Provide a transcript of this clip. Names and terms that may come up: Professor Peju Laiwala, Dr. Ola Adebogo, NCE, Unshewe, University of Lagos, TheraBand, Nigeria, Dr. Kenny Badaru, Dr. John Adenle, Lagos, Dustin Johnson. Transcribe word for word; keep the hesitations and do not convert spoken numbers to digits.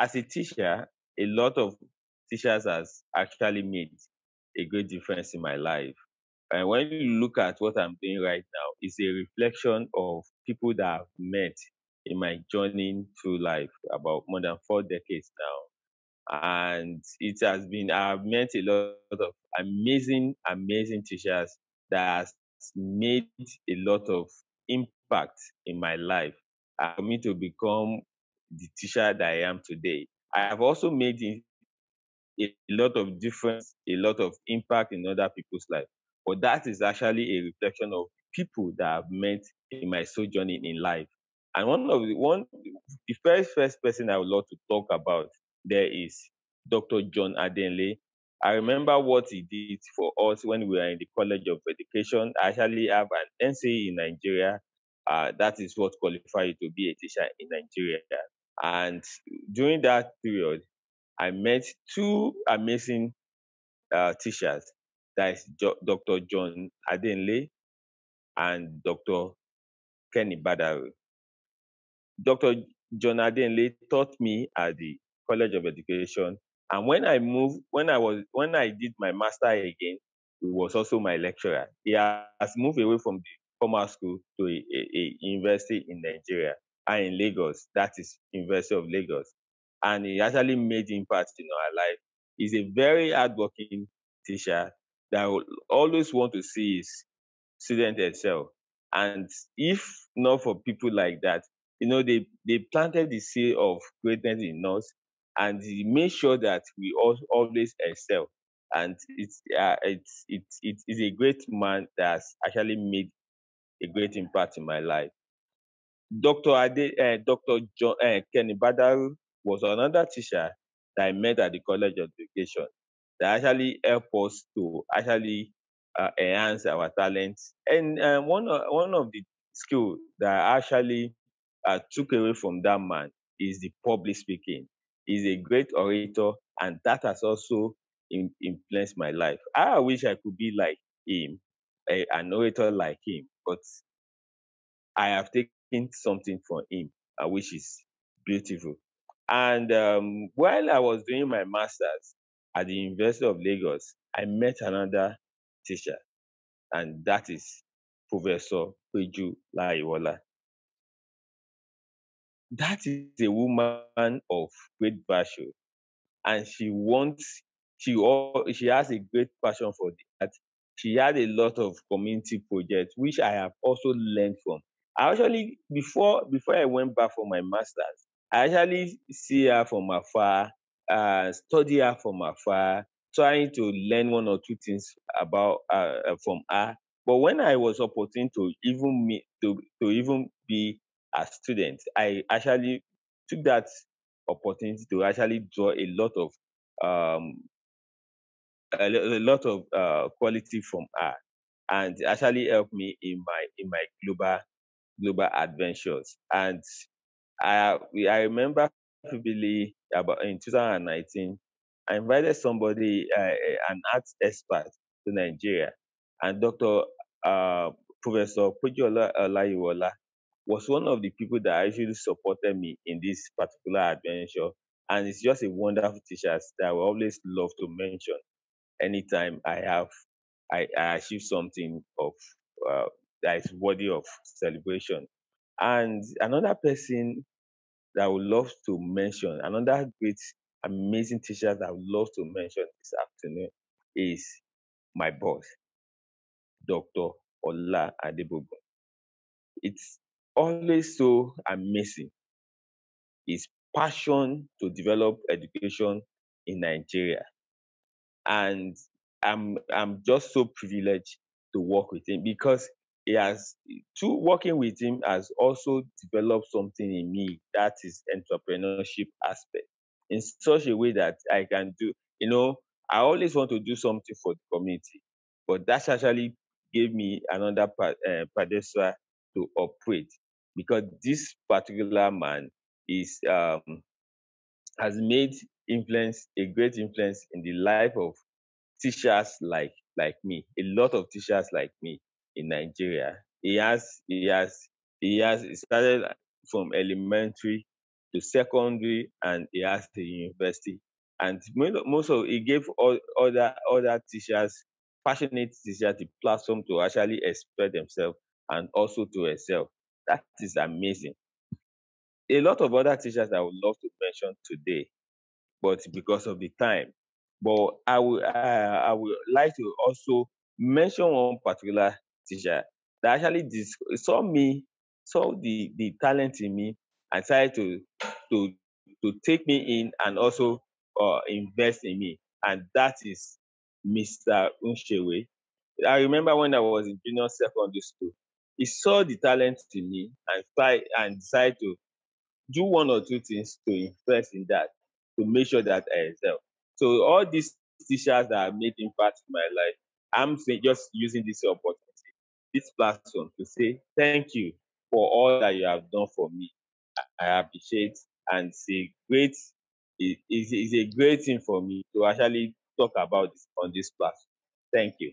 as a teacher, a lot of teachers has actually made a great difference in my life. And when you look at what I'm doing right now, it's a reflection of people that I've met in my journey through life, about more than four decades now. And it has been, I've met a lot of amazing, amazing teachers that has made a lot of impact in my life for me to become the teacher that I am today. I have also made a lot of difference, a lot of impact in other people's life. But that is actually a reflection of people that I've met in my sojourning in life. And one of the one, the first first person I would love to talk about there is Doctor John Adenle. I remember what he did for us when we were in the College of Education. I actually have an N C E in Nigeria. Uh, that is what qualified you to be a teacher in Nigeria. And during that period, I met two amazing uh, teachers. That is Doctor John Adenle and Doctor Kenny Badaru. Doctor John Adenle taught me at the College of Education, and when I moved, when I was, when I did my master again, he was also my lecturer. He has moved away from the formal school to a, a, a university in Nigeria and in Lagos. That is University of Lagos, and he actually made impact in our life. He's a very hardworking teacher that will always want to see his student excel. And if not for people like that, you know, they, they planted the seed of greatness in us, and they made sure that we all, always excel. And it's, uh, it's, it's, it's, it's a great man that's actually made a great impact in my life. Doctor Ade, uh, Doctor John, uh, Kenny Badaru was another teacher that I met at the College of Education, that actually help us to actually uh, enhance our talents. And uh, one, of, one of the skills that I actually uh, took away from that man is the public speaking. He's a great orator, and that has also in, influenced my life. I wish I could be like him, a, an orator like him, but I have taken something from him, uh, which is beautiful. And um, while I was doing my master's at the University of Lagos, I met another teacher, and that is Professor Peju Laiwala. That is a woman of great virtue, and she wants, she all, she has a great passion for that. She had a lot of community projects, which I have also learned from. I actually, before before I went back for my master's, I actually see her from afar, Uh, study her from afar, trying to learn one or two things about uh, from her. But when I was opportune to even meet, to, to even be a student, I actually took that opportunity to actually draw a lot of um, a, a lot of uh, quality from her, and actually helped me in my in my global global adventures. And I I remember vividly. About in two thousand nineteen, I invited somebody, uh, an arts expert, to Nigeria, and Doctor Uh, Professor Peju Laiwala was one of the people that actually supported me in this particular adventure, and it's just a wonderful teacher that I will always love to mention anytime I have I, I achieve something of uh, that is worthy of celebration. And another person that I would love to mention, another great, amazing teacher that I would love to mention this afternoon is my boss, Doctor Ola Adebogo. It's always so amazing, his passion to develop education in Nigeria. And I'm, I'm just so privileged to work with him, because He has, to working with him has also developed something in me, that is entrepreneurship aspect, in such a way that I can do, you know, I always want to do something for the community, but that actually gave me another uh, pedestal to operate, because this particular man is um, has made influence, a great influence in the life of teachers like like me, a lot of teachers like me. In Nigeria, he has he has he has started from elementary the secondary, and he has the university. And most of it gave all other other teachers, passionate teachers, the platform to actually express themselves and also to excel. That is amazing. A lot of other teachers I would love to mention today, but because of the time. But I would, uh, I would like to also mention one particular teacher that actually saw me, saw the, the talent in me, and tried to, to, to take me in and also uh, invest in me. And that is Mister Unshewe. I remember when I was in junior secondary school, he saw the talent in me and, tried, and decided to do one or two things to invest in that, to make sure that I excel. So all these teachers that have made impact in my life, I'm just using this opportunity, this platform, to say thank you for all that you have done for me. I appreciate, and it's a great, it is a great thing for me to actually talk about this on this platform. Thank you.